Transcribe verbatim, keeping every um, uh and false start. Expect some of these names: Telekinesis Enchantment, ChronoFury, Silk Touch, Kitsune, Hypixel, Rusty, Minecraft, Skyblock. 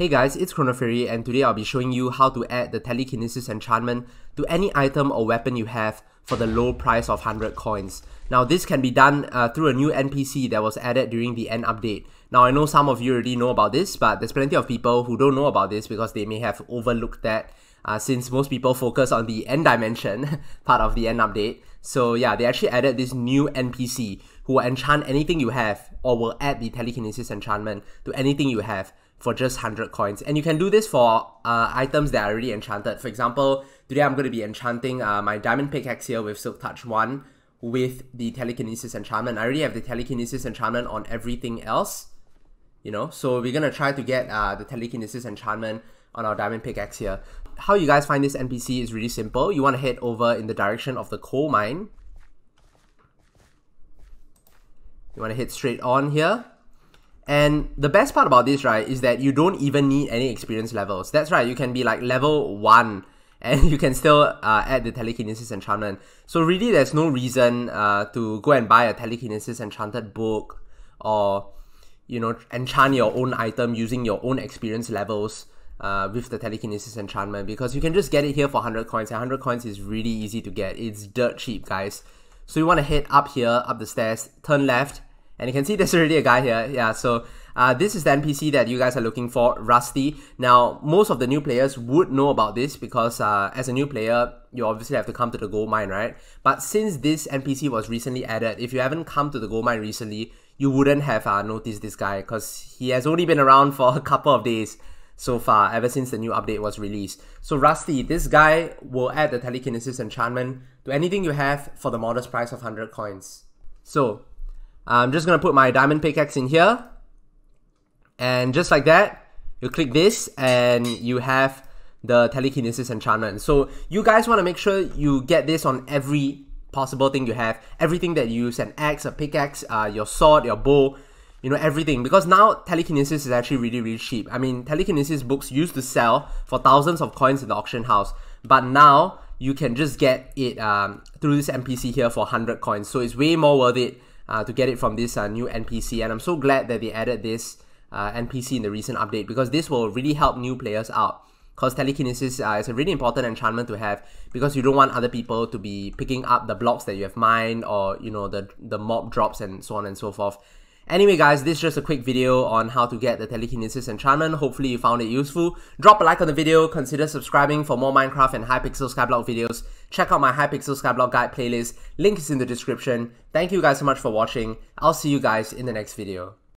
Hey guys, it's ChronoFury, and today I'll be showing you how to add the Telekinesis Enchantment to any item or weapon you have for the low price of one hundred coins. Now this can be done uh, through a new N P C that was added during the end update. Now I know some of you already know about this, but there's plenty of people who don't know about this because they may have overlooked that uh, since most people focus on the end dimension part of the end update. So yeah, they actually added this new N P C who will enchant anything you have or will add the Telekinesis Enchantment to anything you have for just one hundred coins. And you can do this for uh, items that are already enchanted. For example, today I'm going to be enchanting uh, my diamond pickaxe here with Silk Touch one with the Telekinesis Enchantment. I already have the Telekinesis Enchantment on everything else, you know, so we're going to try to get uh, the Telekinesis Enchantment on our diamond pickaxe here. How you guys find this N P C is really simple. You want to head over in the direction of the coal mine. You want to head straight on here. And the best part about this, right, is that you don't even need any experience levels. That's right, you can be like level one and you can still uh, add the Telekinesis Enchantment. So really there's no reason uh, to go and buy a Telekinesis Enchanted book or, you know, enchant your own item using your own experience levels uh, with the Telekinesis Enchantment, because you can just get it here for one hundred coins. And one hundred coins is really easy to get. It's dirt cheap, guys. So you want to head up here, up the stairs, turn left. And you can see there's already a guy here. Yeah, so uh, this is the N P C that you guys are looking for, Rusty. Now, most of the new players would know about this because uh, as a new player, you obviously have to come to the gold mine, right? But since this N P C was recently added, if you haven't come to the gold mine recently, you wouldn't have uh, noticed this guy because he has only been around for a couple of days so far, ever since the new update was released. So Rusty, this guy will add the Telekinesis Enchantment to anything you have for the modest price of one hundred coins. So I'm just going to put my diamond pickaxe in here, and just like that, you click this and you have the Telekinesis Enchantment. So you guys want to make sure you get this on every possible thing you have, everything that you use, an axe, a pickaxe, uh, your sword, your bow, you know, everything, because now Telekinesis is actually really, really cheap. I mean, Telekinesis books used to sell for thousands of coins in the auction house, but now you can just get it um, through this N P C here for one hundred coins, so it's way more worth it Uh, to get it from this uh, new N P C. And I'm so glad that they added this uh, N P C in the recent update, because this will really help new players out, because Telekinesis uh, is a really important enchantment to have, because you don't want other people to be picking up the blocks that you have mined, or you know, the, the mob drops and so on and so forth. Anyway guys, this is just a quick video on how to get the Telekinesis Enchantment. Hopefully you found it useful. Drop a like on the video, consider subscribing for more Minecraft and Hypixel Skyblock videos. Check out my Hypixel Skyblock guide playlist, link is in the description. Thank you guys so much for watching, I'll see you guys in the next video.